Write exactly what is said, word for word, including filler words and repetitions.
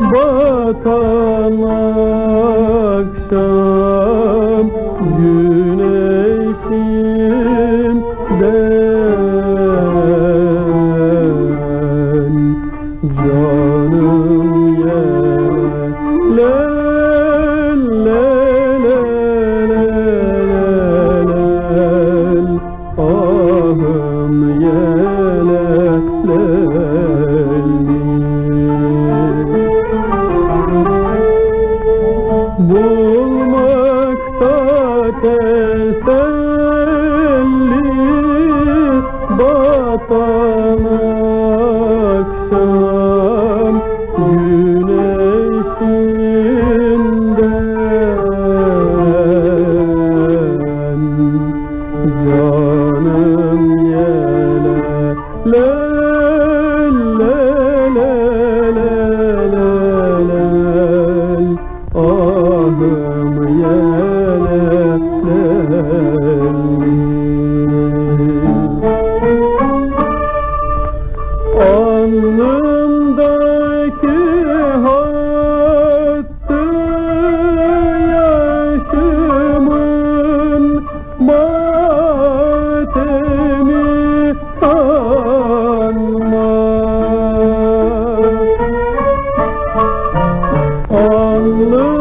batan akşam güneşimden canım yele. Bulmakta teselli batan akşam güneşinden canım yele. Alnımdaki hattı yaşımın matemi anlar.